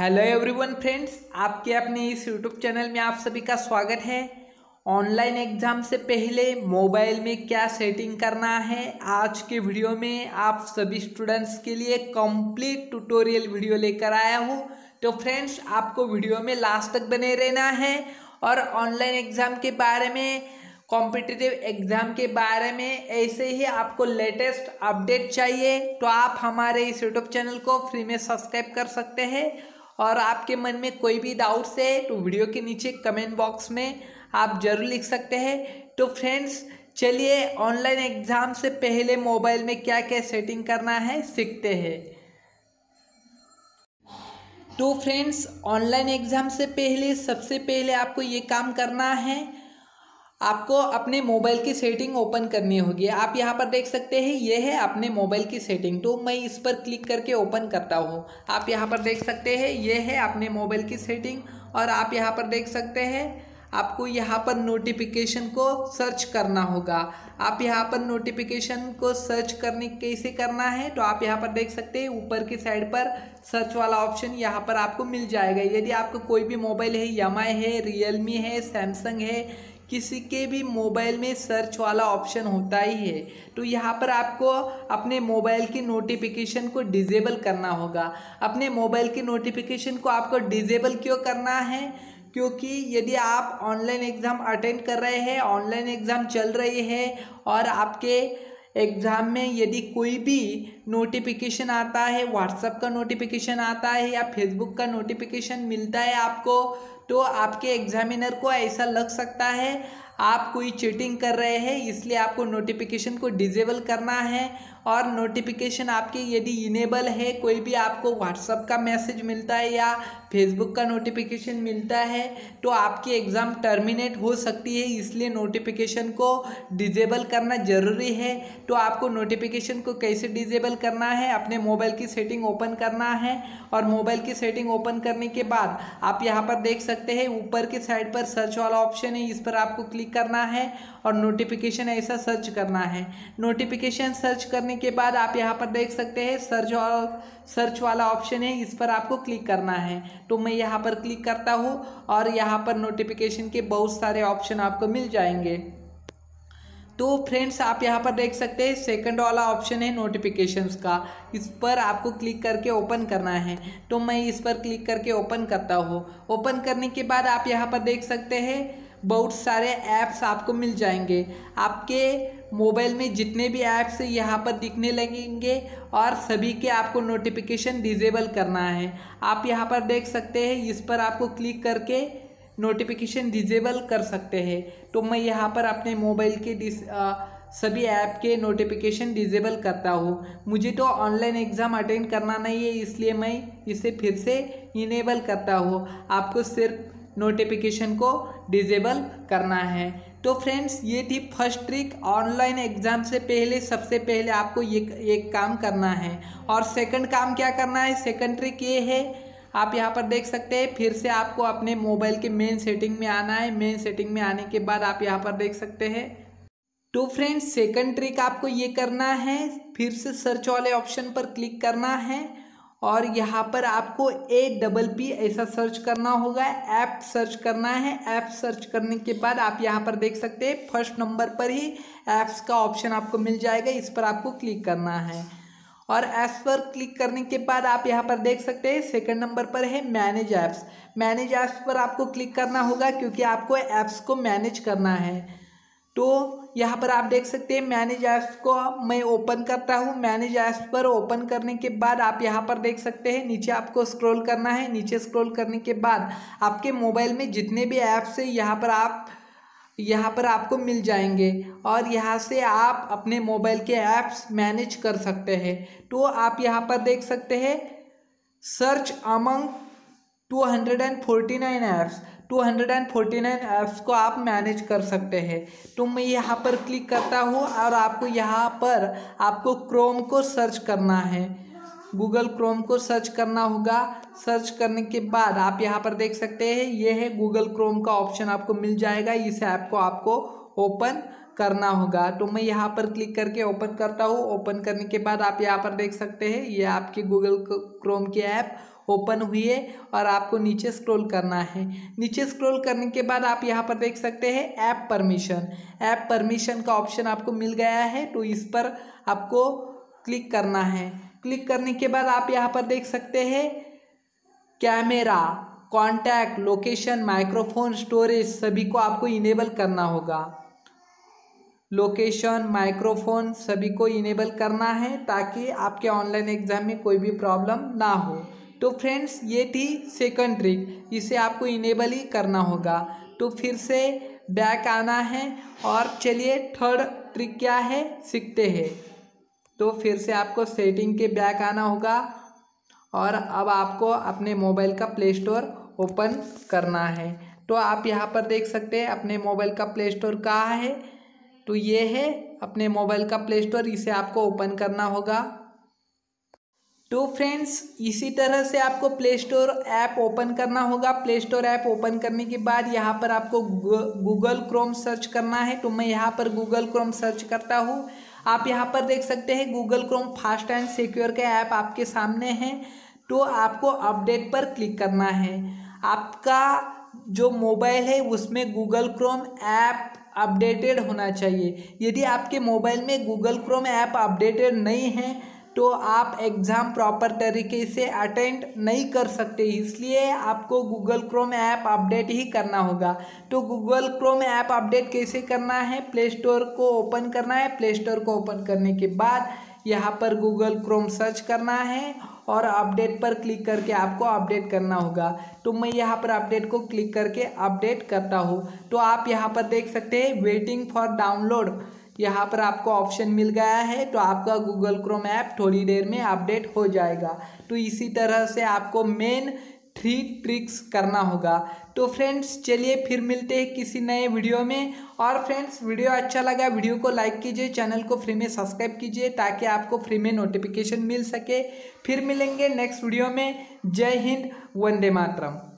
Hello everyone friends, आपके अपने इस यूट्यूब चैनल में आप सभी का स्वागत है। ऑनलाइन एग्ज़ाम से पहले मोबाइल में क्या सेटिंग करना है, आज के वीडियो में आप सभी स्टूडेंट्स के लिए कंप्लीट ट्यूटोरियल वीडियो लेकर आया हूँ। तो फ्रेंड्स, आपको वीडियो में लास्ट तक बने रहना है और ऑनलाइन एग्ज़ाम के बारे में, कॉम्पिटिटिव एग्ज़ाम के बारे में ऐसे ही आपको लेटेस्ट अपडेट चाहिए तो आप हमारे इस यूट्यूब चैनल को फ्री में सब्सक्राइब कर सकते हैं। और आपके मन में कोई भी डाउट्स है तो वीडियो के नीचे कमेंट बॉक्स में आप जरूर लिख सकते हैं। तो फ्रेंड्स, चलिए ऑनलाइन एग्ज़ाम से पहले मोबाइल में क्या क्या सेटिंग करना है सीखते हैं। तो फ्रेंड्स, ऑनलाइन एग्ज़ाम से पहले सबसे पहले आपको ये काम करना है, आपको अपने मोबाइल की सेटिंग ओपन करनी होगी। आप यहाँ पर देख सकते हैं, ये है अपने मोबाइल की सेटिंग। तो मैं इस पर क्लिक करके ओपन करता हूँ। आप यहाँ पर देख सकते हैं, ये है अपने मोबाइल की सेटिंग। और आप यहाँ पर देख सकते हैं, आपको यहाँ पर नोटिफिकेशन को सर्च करना होगा। आप यहाँ पर नोटिफिकेशन को सर्च करने कैसे करना है तो आप यहाँ पर देख सकते हैं, ऊपर की साइड पर सर्च वाला ऑप्शन यहाँ पर आपको मिल जाएगा। यदि आपका कोई भी मोबाइल है, यामाई है, रियलमी है, सैमसंग है, किसी के भी मोबाइल में सर्च वाला ऑप्शन होता ही है। तो यहाँ पर आपको अपने मोबाइल की नोटिफिकेशन को डिसेबल करना होगा। अपने मोबाइल की नोटिफिकेशन को आपको डिसेबल क्यों करना है, क्योंकि यदि आप ऑनलाइन एग्ज़ाम अटेंड कर रहे हैं, ऑनलाइन एग्ज़ाम चल रही है और आपके एग्ज़ाम में यदि कोई भी नोटिफिकेशन आता है, व्हाट्सएप का नोटिफिकेशन आता है या फेसबुक का नोटिफिकेशन मिलता है आपको, तो आपके एग्ज़ामिनर को ऐसा लग सकता है आप कोई चीटिंग कर रहे हैं। इसलिए आपको नोटिफिकेशन को डिसेबल करना है। और नोटिफिकेशन आपके यदि इनेबल है, कोई भी आपको व्हाट्सएप का मैसेज मिलता है या फेसबुक का नोटिफिकेशन मिलता है, तो आपकी एग्ज़ाम टर्मिनेट हो सकती है। इसलिए नोटिफिकेशन को डिसेबल करना ज़रूरी है। तो आपको नोटिफिकेशन को कैसे डिसेबल करना है, अपने मोबाइल की सेटिंग ओपन करना है। और मोबाइल की सेटिंग ओपन करने के बाद आप यहाँ पर देख सकते हैं, ऊपर के साइड पर सर्च वाला ऑप्शन है, इस पर आपको क्लिक करना है और नोटिफिकेशन ऐसा सर्च करना है। नोटिफिकेशन सर्च करने के बाद आप यहाँ पर देख सकते हैं, सर्च वाला ऑप्शन है, इस पर आपको क्लिक करना है। तो मैं यहाँ पर क्लिक करता हूँ और यहाँ पर नोटिफिकेशन के बहुत सारे ऑप्शन आपको मिल जाएंगे। तो फ्रेंड्स, आप यहाँ पर देख सकते हैं, सेकंड वाला ऑप्शन है नोटिफिकेशंस का, इस पर आपको क्लिक करके ओपन करना है। तो मैं इस पर क्लिक करके ओपन करता हूँ। ओपन करने के बाद आप यहाँ पर देख सकते हैं, बहुत सारे ऐप्स आपको मिल जाएंगे। आपके मोबाइल में जितने भी ऐप्स यहाँ पर दिखने लगेंगे और सभी के आपको नोटिफिकेशन डिसेबल करना है। आप यहाँ पर देख सकते हैं, इस पर आपको क्लिक करके नोटिफिकेशन डिसेबल कर सकते हैं। तो मैं यहाँ पर अपने मोबाइल के सभी ऐप के नोटिफिकेशन डिसेबल करता हूँ। मुझे तो ऑनलाइन एग्ज़ाम अटेंड करना नहीं है, इसलिए मैं इसे फिर से इनेबल करता हूँ। आपको सिर्फ नोटिफिकेशन को डिसेबल करना है। तो फ्रेंड्स, ये थी फर्स्ट ट्रिक। ऑनलाइन एग्ज़ाम से पहले सबसे पहले आपको ये काम करना है। और सेकंड काम क्या करना है, सेकंड ट्रिक ये है, आप यहाँ पर देख सकते हैं, फिर से आपको अपने मोबाइल के मेन सेटिंग में आना है। मेन सेटिंग में आने के बाद आप यहाँ पर देख सकते हैं। तो फ्रेंड्स, सेकंड ट्रिक आपको ये करना है, फिर से सर्च वाले ऑप्शन पर क्लिक करना है और यहाँ पर आपको APP ऐसा सर्च करना होगा, ऐप सर्च करना है। ऐप सर्च करने के बाद आप यहाँ पर देख सकते हैं, फर्स्ट नंबर पर ही ऐप्स का ऑप्शन आपको मिल जाएगा, इस पर आपको क्लिक करना है। और ऐप्स पर क्लिक करने के बाद आप यहाँ पर देख सकते हैं, सेकंड नंबर पर है मैनेज ऐप्स। मैनेज ऐप्स पर आपको क्लिक करना होगा क्योंकि आपको ऐप्स को मैनेज करना है। तो यहाँ पर आप देख सकते हैं, मैनेज ऐप्स को मैं ओपन करता हूँ। मैनेज ऐप्स पर ओपन करने के बाद आप यहाँ पर देख सकते हैं, नीचे आपको स्क्रॉल करना है। नीचे स्क्रॉल करने के बाद आपके मोबाइल में जितने भी ऐप्स हैं यहाँ पर आपको मिल जाएंगे और यहाँ से आप अपने मोबाइल के ऐप्स मैनेज कर सकते हैं। तो आप यहाँ पर देख सकते हैं, सर्च अमंग 249 ऐप्स, 249 ऐप्स को आप मैनेज कर सकते हैं। तो मैं यहाँ पर क्लिक करता हूँ और आपको यहाँ पर आपको क्रोम को सर्च करना है, गूगल क्रोम को सर्च करना होगा। सर्च करने के बाद आप यहाँ पर देख सकते हैं, ये है गूगल क्रोम का ऑप्शन आपको मिल जाएगा। इस ऐप को आपको ओपन करना होगा। तो मैं यहाँ पर क्लिक करके ओपन करता हूँ। ओपन करने के बाद आप यहाँ पर देख सकते हैं, ये आपकी गूगल क्रोम की ऐप ओपन हुए और आपको नीचे स्क्रॉल करना है। नीचे स्क्रॉल करने के बाद आप यहाँ पर देख सकते हैं ऐप परमिशन का ऑप्शन आपको मिल गया है, तो इस पर आपको क्लिक करना है। क्लिक करने के बाद आप यहाँ पर देख सकते हैं camera, contact, location, microphone, storage सभी को आपको इनेबल करना होगा। लोकेशन, माइक्रोफोन सभी को इनेबल करना है ताकि आपके ऑनलाइन एग्ज़ाम में कोई भी प्रॉब्लम ना हो। तो फ्रेंड्स ये थी सेकंड ट्रिक, इसे आपको इनेबल ही करना होगा। तो फिर से बैक आना है और चलिए थर्ड ट्रिक क्या है सीखते हैं। तो फिर से आपको सेटिंग के बैक आना होगा और अब आपको अपने मोबाइल का प्ले स्टोर ओपन करना है। तो आप यहाँ पर देख सकते हैं अपने मोबाइल का प्ले स्टोर कहाँ है, तो ये है अपने मोबाइल का प्ले स्टोर, इसे आपको ओपन करना होगा। तो फ्रेंड्स इसी तरह से आपको प्ले स्टोर ऐप ओपन करना होगा। प्ले स्टोर ऐप ओपन करने के बाद यहाँ पर आपको गूगल क्रोम सर्च करना है। तो मैं यहाँ पर गूगल क्रोम सर्च करता हूँ। आप यहाँ पर देख सकते हैं Google Chrome fast and secure का ऐप आपके सामने है। तो आपको अपडेट पर क्लिक करना है। आपका जो मोबाइल है उसमें गूगल क्रोम ऐप अपडेटेड होना चाहिए। यदि आपके मोबाइल में गूगल क्रोम ऐप अपडेटेड नहीं है तो आप एग्ज़ाम प्रॉपर तरीके से अटेंड नहीं कर सकते, इसलिए आपको गूगल क्रोम ऐप अपडेट ही करना होगा। तो गूगल क्रोम ऐप अपडेट कैसे करना है, प्ले स्टोर को ओपन करना है। प्ले स्टोर को ओपन करने के बाद यहाँ पर गूगल क्रोम सर्च करना है और अपडेट पर क्लिक करके आपको अपडेट करना होगा। तो मैं यहाँ पर अपडेट को क्लिक करके अपडेट करता हूँ। तो आप यहाँ पर देख सकते हैं वेटिंग फॉर डाउनलोड, यहाँ पर आपको ऑप्शन मिल गया है। तो आपका गूगल क्रोम ऐप थोड़ी देर में अपडेट हो जाएगा। तो इसी तरह से आपको मेन थ्री ट्रिक्स करना होगा। तो फ्रेंड्स चलिए फिर मिलते हैं किसी नए वीडियो में। और फ्रेंड्स वीडियो अच्छा लगा वीडियो को लाइक कीजिए, चैनल को फ्री में सब्सक्राइब कीजिए ताकि आपको फ्री में नोटिफिकेशन मिल सके। फिर मिलेंगे नेक्स्ट वीडियो में। जय हिंद, वंदे मातरम।